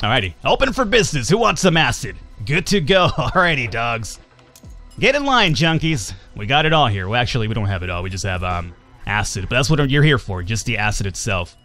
Alrighty, open for business. Who wants some acid? Good to go. Alrighty, dogs. Get in line, junkies. We got it all here. Well, actually, we don't have it all. We just have acid, but that's what you're here for, just the acid itself.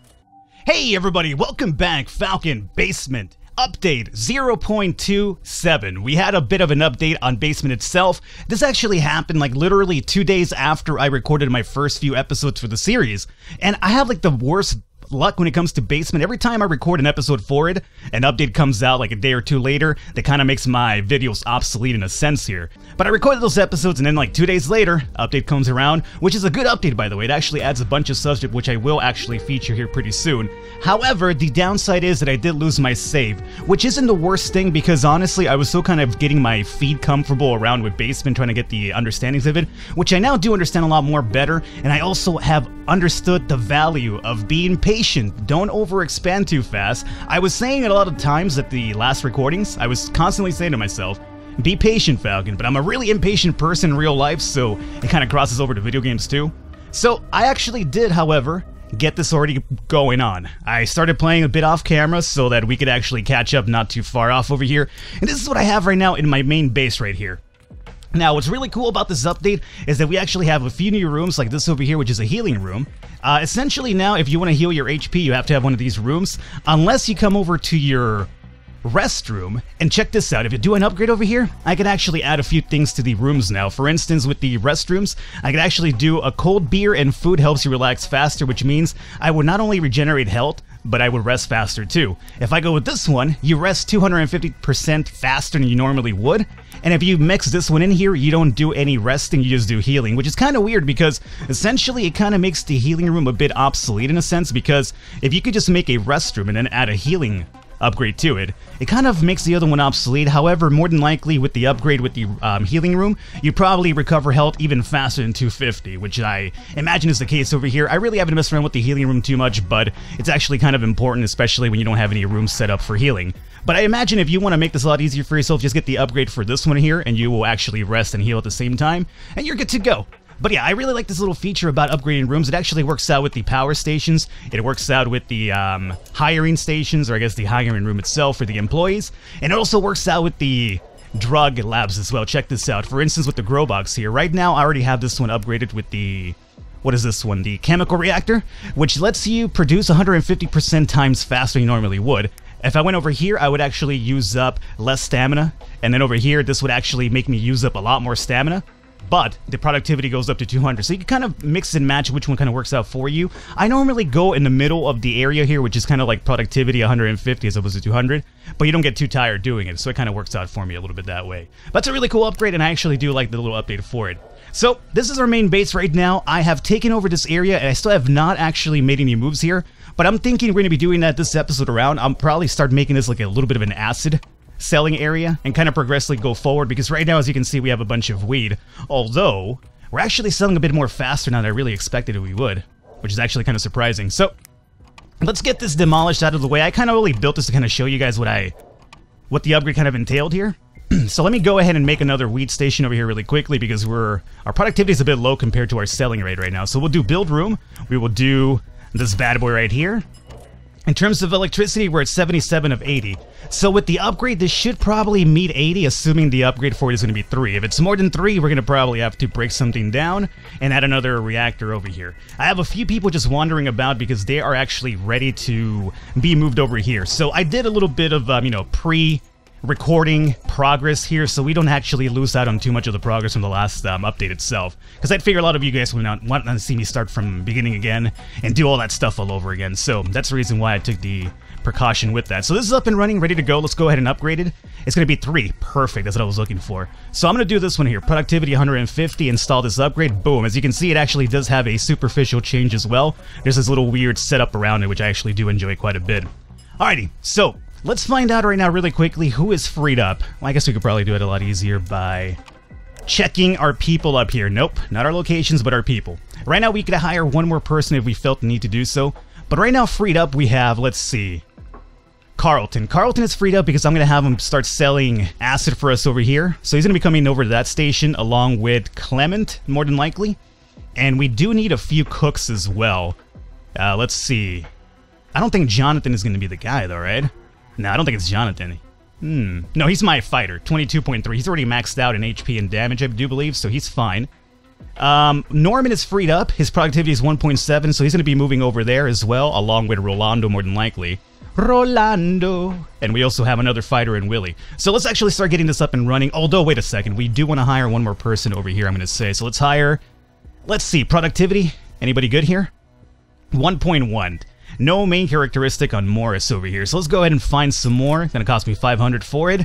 Hey, everybody. Welcome back, Falcon Basement. Update 0.27. We had a bit of an update on Basement itself. This actually happened like literally 2 days after I recorded my first few episodes for the series, and I have like the worst luck when it comes to Basement. Every time I record an episode for it, an update comes out like a day or two later that kind of makes my videos obsolete in a sense here. But I recorded those episodes and then like 2 days later, update comes around, which is a good update by the way. It actually adds a bunch of subject which I will actually feature here pretty soon. However, the downside is that I did lose my save, which isn't the worst thing because honestly I was still kind of getting my feet comfortable around with Basement, trying to get the understandings of it, which I now do understand a lot more better, and I also have understood the value of being patient. Don't overexpand too fast. I was saying it a lot of times at the last recordings. I was constantly saying to myself, be patient, Falcon, but I'm a really impatient person in real life, so it kind of crosses over to video games too. So I actually did, however, get this already going on. I started playing a bit off camera so that we could actually catch up not too far off over here. And this is what I have right now in my main base right here. Now, what's really cool about this update is that we actually have a few new rooms like this over here, which is a healing room. Essentially now, if you want to heal your HP, you have to have one of these rooms, unless you come over to your restroom. And check this out, if you do an upgrade over here, I can actually add a few things to the rooms now. For instance, with the restrooms, I can actually do a cold beer and food helps you relax faster, which means I would not only regenerate health, but I would rest faster too. If I go with this one, you rest 250% faster than you normally would. And if you mix this one in here, you don't do any resting, you just do healing, which is kind of weird because essentially it kind of makes the healing room a bit obsolete in a sense, because if you could just make a restroom and then add a healing upgrade to it, it kind of makes the other one obsolete. However, more than likely with the upgrade with the healing room, you probably recover health even faster than 250, which I imagine is the case over here. I really haven't messed around with the healing room too much, but it's actually kind of important, especially when you don't have any rooms set up for healing. But I imagine if you want to make this a lot easier for yourself, just get the upgrade for this one here, and you will actually rest and heal at the same time, and you're good to go. But yeah, I really like this little feature about upgrading rooms. It actually works out with the power stations. It works out with the hiring stations, or I guess the hiring room itself for the employees. And it also works out with the drug labs as well. Check this out. For instance, with the grow box here. Right now, I already have this one upgraded with the... what is this one? The chemical reactor, which lets you produce 150% times faster than you normally would. If I went over here, I would actually use up less stamina. And then over here, this would actually make me use up a lot more stamina. But the productivity goes up to 200, so you can kind of mix and match which one kind of works out for you. I normally go in the middle of the area here, which is kind of like productivity 150 as opposed to 200, but you don't get too tired doing it, so it kind of works out for me a little bit that way. But it's a really cool upgrade, and I actually do like the little update for it. So this is our main base right now. I have taken over this area, and I still have not actually made any moves here, but I'm thinking we're going to be doing that this episode around. I'll probably start making this like a little bit of an acid selling area and kind of progressively go forward, because right now, as you can see, we have a bunch of weed, although we're actually selling a bit more faster now than I really expected we would, which is actually kind of surprising. So let's get this demolished out of the way. I kind of only built this to kind of show you guys what the upgrade kind of entailed here. So let me go ahead and make another weed station over here really quickly, because our productivity is a bit low compared to our selling rate right now. So we'll do build room. We will do this bad boy right here. In terms of electricity, we're at 77 of 80. So with the upgrade, this should probably meet 80, assuming the upgrade for it is going to be 3. If it's more than 3, we're going to probably have to break something down and add another reactor over here. I have a few people just wandering about because they are actually ready to be moved over here. So I did a little bit of, you know, pre-recording progress here, so we don't actually lose out on too much of the progress from the last update itself, because I'd figure a lot of you guys would not want to see me start from beginning again and do all that stuff all over again. So that's the reason why I took the precaution with that. So this is up and running, ready to go. Let's go ahead and upgrade it. It's going to be 3. Perfect. That's what I was looking for. So I'm going to do this one here. Productivity 150. Install this upgrade. Boom. As you can see, it actually does have a superficial change as well. There's this little weird setup around it, which I actually do enjoy quite a bit. Alrighty. So let's find out right now really quickly who is freed up. Well, I guess we could probably do it a lot easier by checking our people up here. Nope, not our locations, but our people. Right now, we could hire one more person if we felt the need to do so. But right now, freed up, we have, let's see, Carlton. Carlton is freed up because I'm going to have him start selling acid for us over here. So he's going to be coming over to that station along with Clement, more than likely. And we do need a few cooks as well. Let's see. I don't think Jonathan is going to be the guy, though, right? No, I don't think it's Jonathan. No, he's my fighter. 22.3. He's already maxed out in HP and damage, I do believe, so he's fine. Norman is freed up. His productivity is 1.7, so he's going to be moving over there as well, along with Rolando, more than likely. Rolando! And we also have another fighter in Willy. So let's actually start getting this up and running. Although, wait a second. We do want to hire one more person over here, I'm going to say. So let's hire... Let's see. Productivity. Anybody good here? 1.1. No main characteristic on Morris over here. So let's go ahead and find some more. It's going to cost me 500 for it.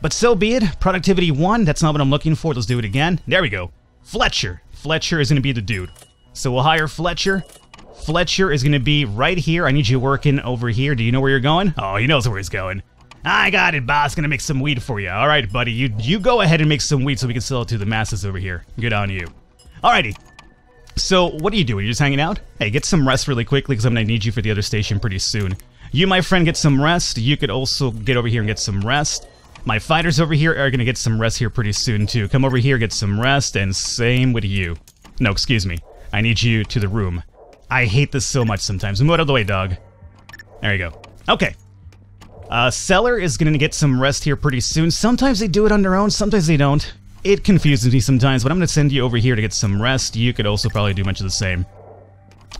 But so be it. Productivity 1. That's not what I'm looking for. Let's do it again. There we go. Fletcher. Fletcher is going to be the dude. So we'll hire Fletcher. Fletcher is going to be right here. I need you working over here. Do you know where you're going? Oh, he knows where he's going. I got it, boss. Going to make some weed for you. All right, buddy. You go ahead and make some weed so we can sell it to the masses over here. Good on you. Alrighty. So, what are you doing? You're just hanging out? Hey, get some rest really quickly because I'm going to need you for the other station pretty soon. You, my friend, get some rest. You could also get over here and get some rest. My fighters over here are going to get some rest here pretty soon, too. Come over here, get some rest, and same with you. No, excuse me. I need you to the room. I hate this so much sometimes. Move out of the way, dog. There you go. Okay. Cellar is going to get some rest here pretty soon. Sometimes they do it on their own, sometimes they don't. It confuses me sometimes, but I'm going to send you over here to get some rest. You could also probably do much of the same.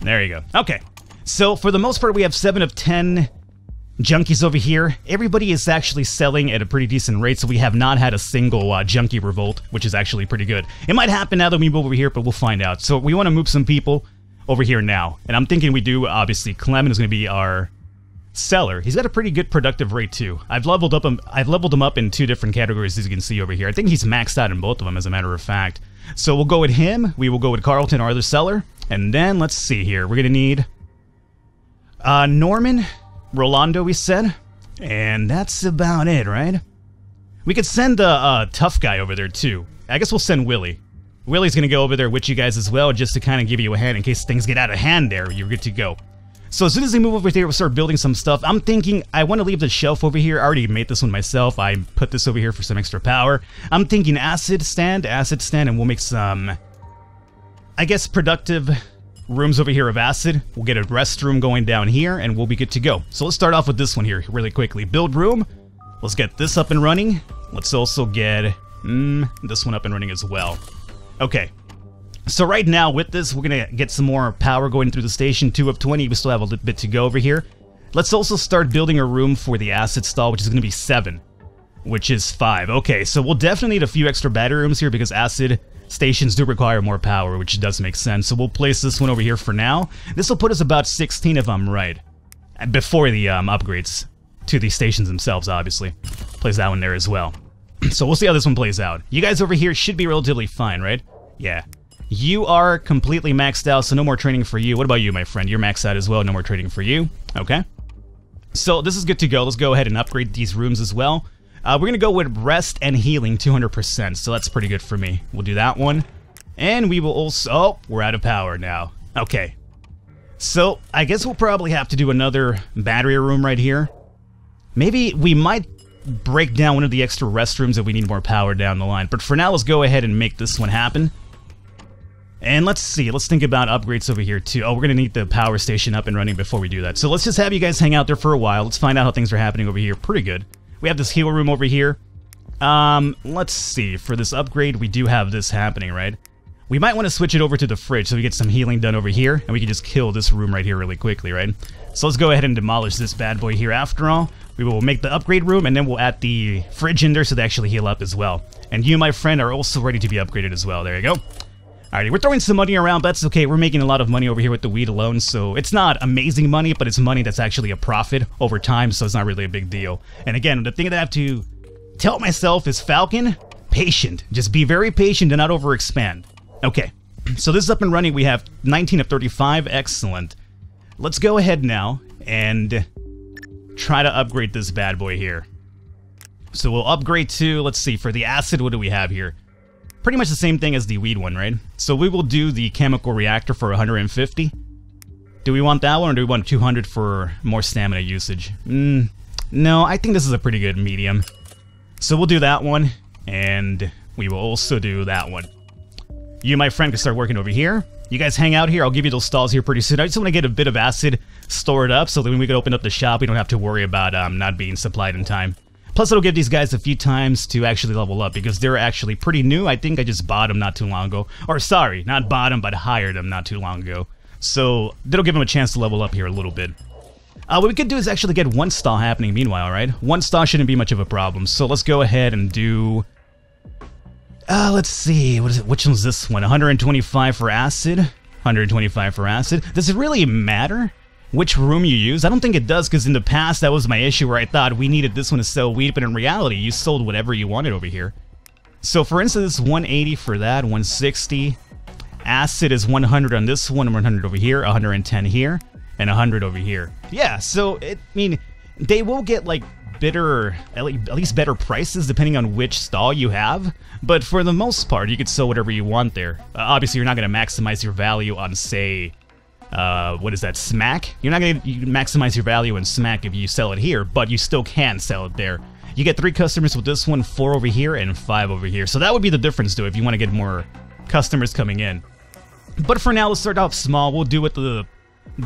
There you go. Okay. So, for the most part, we have 7 of 10 junkies over here. Everybody is actually selling at a pretty decent rate, so we have not had a single junkie revolt, which is actually pretty good. It might happen now that we move over here, but we'll find out. So, we want to move some people over here now. And I'm thinking we do, obviously, Clement is going to be our... Seller. He's got a pretty good productive rate too. I've leveled him up in two different categories, as you can see over here. I think he's maxed out in both of them, as a matter of fact. So we'll go with him. We will go with Carlton, our other seller. And then let's see here. We're gonna need Norman, Rolando, we said. And that's about it, right? We could send the tough guy over there too. I guess we'll send Willy. Willy's gonna go over there with you guys as well, just to kind of give you a hand in case things get out of hand there. You're good to go. So as soon as they move over here, we'll start building some stuff. I'm thinking I want to leave the shelf over here. I already made this one myself. I put this over here for some extra power. I'm thinking acid stand, and we'll make some, I guess, productive rooms over here of acid. We'll get a restroom going down here, and we'll be good to go. So let's start off with this one here really quickly. Build room. Let's get this up and running. Let's also get this one up and running as well. Okay. So right now, with this, we're going to get some more power going through the station. 2 of 20, we still have a little bit to go over here. Let's also start building a room for the acid stall, which is going to be 7, which is 5. Okay, so we'll definitely need a few extra battery rooms here because acid stations do require more power, which does make sense. So we'll place this one over here for now. This will put us about 16, if I'm right, before the upgrades to the stations themselves, obviously. Place that one there as well. So we'll see how this one plays out. You guys over here should be relatively fine, right? Yeah. You are completely maxed out, so no more training for you. What about you, my friend? You're maxed out as well, no more training for you. Okay. So this is good to go. Let's go ahead and upgrade these rooms as well. We're going to go with rest and healing, 200%, so that's pretty good for me. We'll do that one. And we will also... Oh, we're out of power now. Okay. So I guess we'll probably have to do another battery room right here. Maybe we might break down one of the extra restrooms if we need more power down the line. But for now, let's go ahead and make this one happen. And let's see, let's think about upgrades over here too. Oh, we're going to need the power station up and running before we do that. So let's just have you guys hang out there for a while. Let's find out how things are happening over here. Pretty good. We have this heal room over here. Let's see, for this upgrade, we do have this happening, right? We might want to switch it over to the fridge so we get some healing done over here. And we can just kill this room right here really quickly, right? So let's go ahead and demolish this bad boy here after all. We will make the upgrade room and then we'll add the fridge in there so they actually heal up as well. And you, my friend, are also ready to be upgraded as well. There you go. Alrighty, we're throwing some money around, but that's okay. We're making a lot of money over here with the weed alone, so it's not amazing money, but it's money that's actually a profit over time, so it's not really a big deal. And again, the thing that I have to tell myself is, Falcon, patient. Just be very patient and not overexpand. Okay, so this is up and running. We have 19 of 35. Excellent. Let's go ahead now and try to upgrade this bad boy here. So we'll upgrade to, let's see, for the acid, what do we have here? Pretty much the same thing as the weed one, right? So we will do the chemical reactor for 150. Do we want that one, or do we want 200 for more stamina usage? No, I think this is a pretty good medium. So we'll do that one, and we will also do that one. You, my friend, can start working over here. You guys hang out here. I'll give you those stalls here pretty soon. I just want to get a bit of acid stored up so that when we can open up the shop, we don't have to worry about not being supplied in time. Plus, it'll give these guys a few times to actually level up because they're actually pretty new. I think I just bought them not too long ago. Or sorry, not bought them, but hired them not too long ago. So that'll give them a chance to level up here a little bit. What we could do is actually get one stall happening meanwhile, right? One stall shouldn't be much of a problem. So let's go ahead and do... let's see, what is it? Which one's this one? 125 for acid, 125 for acid. Does it really matter which room you use? I don't think it does, because in the past that was my issue where I thought we needed this one to sell weed, but in reality you sold whatever you wanted over here. So for instance, 180 for that, 160. Acid is 100 on this one, 100 over here, 110 here, and 100 over here. Yeah, so I mean, they will get like better, at least better prices depending on which stall you have, but for the most part you could sell whatever you want there. Obviously you're not going to maximize your value on, say, what is that, smack? You're not going to maximize your value in smack if you sell it here, but you still can sell it there. You get 3 customers with this one, 4 over here, and 5 over here. So that would be the difference though if you want to get more customers coming in. But for now, let's start off small. We'll do with the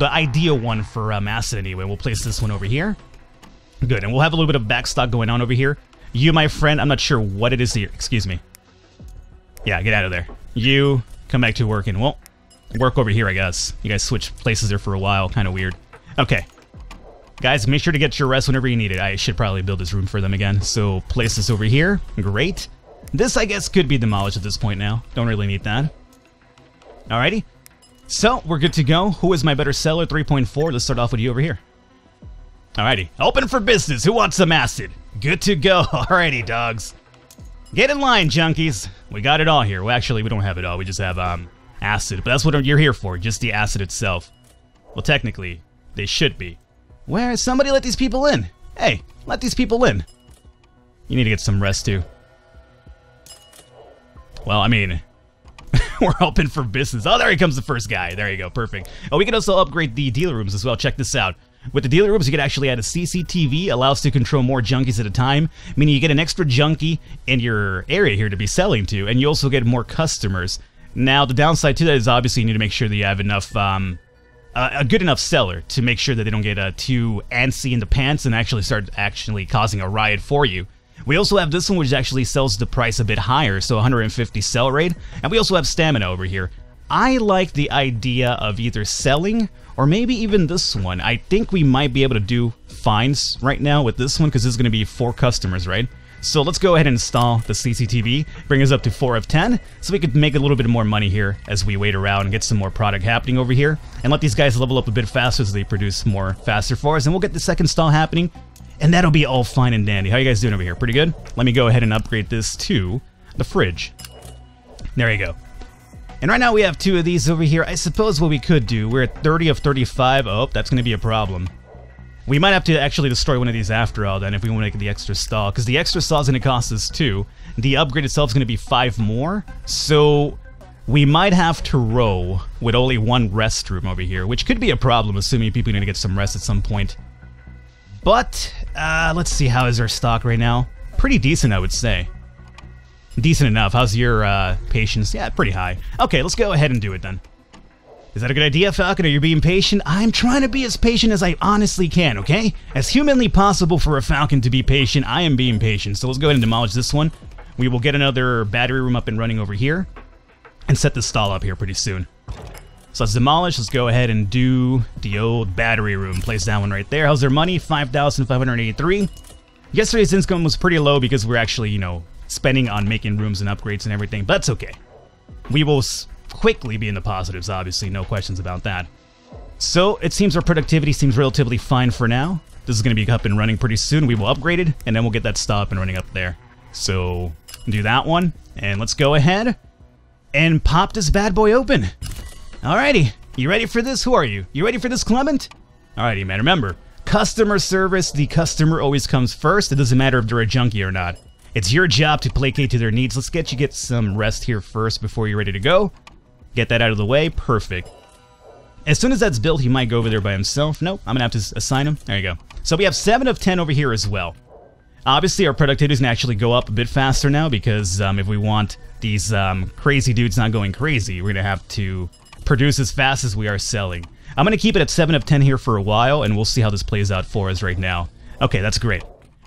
ideal one for acid anyway. We'll place this one over here. Good, and we'll have a little bit of backstock going on over here. You, my friend, I'm not sure what it is here. Excuse me. Yeah, get out of there. You, come back to work and, well, work over here, I guess. You guys switched places there for a while. Kind of weird. Okay. Guys, make sure to get your rest whenever you need it. I should probably build this room for them again. So, place this over here. Great. This, I guess, could be demolished at this point now. Don't really need that. Alrighty. So, we're good to go. Who is my better seller? 3.4. Let's start off with you over here. Alrighty, open for business. Who wants some acid? Good to go. Alrighty, dogs. Get in line, junkies. We got it all here. Well, actually, we don't have it all. We just have acid, but that's what you're here for, just the acid itself. Well, technically, they should be. Where is somebody? Let these people in. Hey, let these people in. You need to get some rest, too. Well, I mean... We're open for business. Oh, there he comes, the first guy. There you go, perfect. Oh, we can also upgrade the dealer rooms as well. Check this out. With the dealer rooms, you can actually add a CCTV, allows us to control more junkies at a time, meaning you get an extra junkie in your area here to be selling to, and you also get more customers. Now, the downside to that is obviously you need to make sure that you have enough, a good enough seller to make sure that they don't get too antsy in the pants and actually start causing a riot for you. We also have this one, which actually sells the price a bit higher, so 150 sell rate, and we also have stamina over here. I like the idea of either selling or maybe even this one. I think we might be able to do fines right now with this one because this is going to be 4 customers, right? So let's go ahead and install the CCTV, bring us up to 4 of 10 so we could make a little bit more money here as we wait around and get some more product happening over here and let these guys level up a bit faster so they produce more faster for us, and we'll get the second stall happening and that'll be all fine and dandy. How you guys doing over here? Pretty good? Let me go ahead and upgrade this to the fridge. There you go. And right now we have 2 of these over here. I suppose what we could do, we're at 30 of 35. Oh, that's going to be a problem. We might have to actually destroy one of these after all then if we want to make the extra stall. Because the extra stall is going to cost us 2. The upgrade itself is going to be 5 more. So we might have to row with only 1 restroom over here. Which could be a problem assuming people need to get some rest at some point. But let's see, how is our stock right now? Pretty decent, I would say. Decent enough. How's your patience? Yeah, pretty high. Okay, let's go ahead and do it then. Is that a good idea, Falcon? Are you being patient? I'm trying to be as patient as I honestly can, okay? As humanly possible for a Falcon to be patient, I am being patient. So let's go ahead and demolish this one. We will get another battery room up and running over here. And set this stall up here pretty soon. So let's demolish. Let's go ahead and do the old battery room. Place that one right there. How's their money? 5,583. Yesterday's income was pretty low because we're actually, you know, spending on making rooms and upgrades and everything, but that's okay. We will quickly be in the positives, obviously, no questions about that. So it seems our productivity seems relatively fine for now. This is going to be up and running pretty soon. We will upgrade it, and then we'll get that stall up and running up there. So do that one, and let's go ahead and pop this bad boy open. Alrighty, you ready for this? Who are you? You ready for this, Clement? Alrighty, man, remember, customer service, the customer always comes first. It doesn't matter if they're a junkie or not. It's your job to placate to their needs. Let's get some rest here first before you're ready to go. Get that out of the way. Perfect. As soon as that's built, he might go over there by himself. Nope, I'm going to have to assign him. There you go. So we have 7 of 10 over here as well. Obviously, our productivity is going to actually go up a bit faster now because if we want these crazy dudes not going crazy, we're going to have to produce as fast as we are selling. I'm going to keep it at 7 of 10 here for a while, and we'll see how this plays out for us right now. Okay, that's great.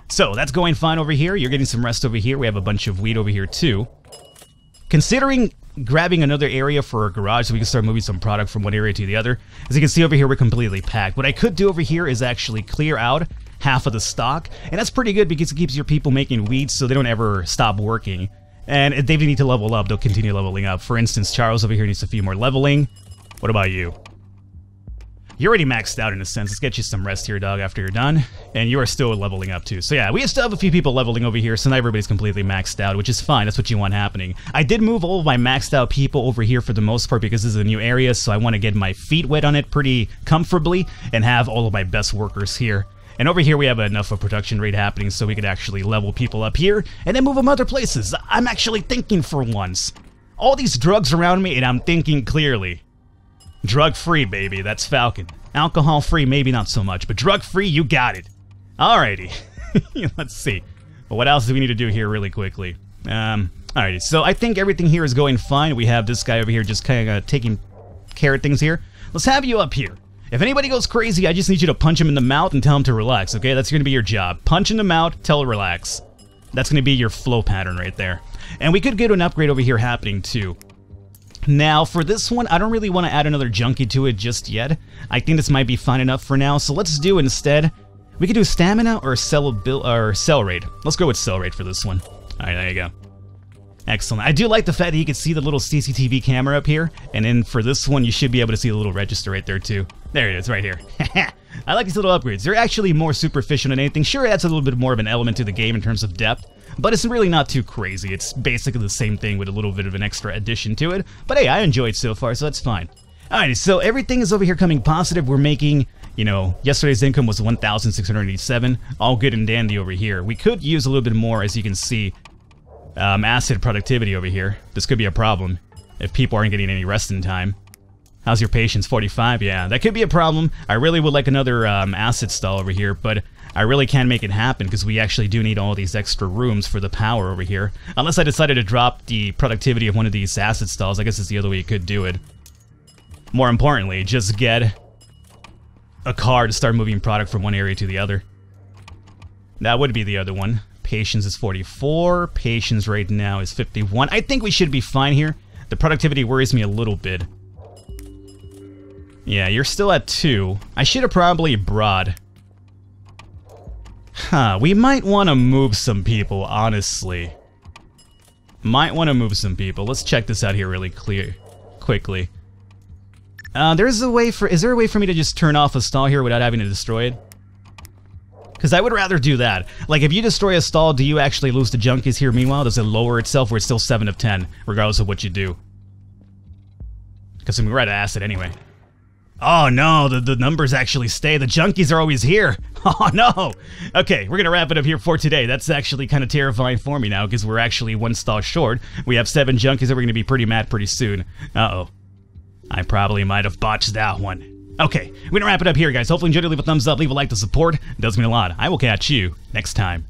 So that's going fine over here. You're getting some rest over here. We have a bunch of wheat over here too. Considering grabbing another area for a garage so we can start moving some product from one area to the other. As you can see over here, we're completely packed. What I could do over here is actually clear out half of the stock, and that's pretty good because it keeps your people making wheat so they don't ever stop working. And if they need to level up, they'll continue leveling up. For instance, Charles over here needs a few more leveling. What about you? You're already maxed out in a sense. Let's get you some rest here, dog, after you're done. And you are still leveling up too. So yeah, we still have a few people leveling over here, so now everybody's completely maxed out, which is fine. That's what you want happening. I did move all of my maxed out people over here for the most part because this is a new area, so I want to get my feet wet on it pretty comfortably and have all of my best workers here. And over here we have enough of a production rate happening so we could actually level people up here and then move them other places. I'm actually thinking for once. All these drugs around me and I'm thinking clearly. Drug-free, baby, that's Falcon. Alcohol-free, maybe not so much, but drug-free, you got it. Alrighty, let's see. But what else do we need to do here really quickly? Alrighty, so I think everything here is going fine. We have this guy over here just kind of taking care of things here. Let's have you up here. If anybody goes crazy, I just need you to punch him in the mouth and tell him to relax, okay? That's going to be your job. Punch in the mouth, tell him relax. That's going to be your flow pattern right there. And we could get an upgrade over here happening too. Now, for this one, I don't really want to add another junkie to it just yet. I think this might be fine enough for now, so let's do instead. We could do stamina or cell raid. Let's go with cell raid for this one. Alright, there you go. Excellent. I do like the fact that you can see the little CCTV camera up here, and then for this one, you should be able to see the little register right there, too. There it is, right here. I like these little upgrades. They're actually more superficial than anything. Sure, it adds a little bit more of an element to the game in terms of depth, but it's really not too crazy. It's basically the same thing with a little bit of an extra addition to it. But hey, I enjoy it so far, so that's fine. Alright, so everything is over here coming positive. We're making, you know, yesterday's income was 1,687. All good and dandy over here. We could use a little bit more, as you can see, asset productivity over here. This could be a problem if people aren't getting any rest in time. How's your patience? 45? Yeah, that could be a problem. I really would like another asset stall over here, but I really can't make it happen because we actually do need all these extra rooms for the power over here. Unless I decided to drop the productivity of one of these asset stalls. I guess it's the other way you could do it. More importantly, just get a car to start moving product from one area to the other. That would be the other one. Patience is 44. Patience right now is 51. I think we should be fine here. The productivity worries me a little bit. Yeah, you're still at 2. I should have probably brought... Huh, we might want to move some people, honestly. Might want to move some people. Let's check this out here really quickly. Is there a way for me to just turn off a stall here without having to destroy it? Because I would rather do that. Like, if you destroy a stall, do you actually lose the junkies here? Meanwhile, does it lower itself or it's still 7 of 10, regardless of what you do? Because we're out of acid anyway. Oh no, the numbers actually stay. The junkies are always here. Oh no! Okay, we're gonna wrap it up here for today. That's actually kind of terrifying for me now because we're actually one stall short. We have 7 junkies that we're gonna be pretty mad pretty soon. Uh-oh. I probably might have botched that one. Okay, we're gonna wrap it up here, guys. Hopefully you enjoyed it. Leave a thumbs up, leave a like to support. It does mean a lot. I will catch you next time.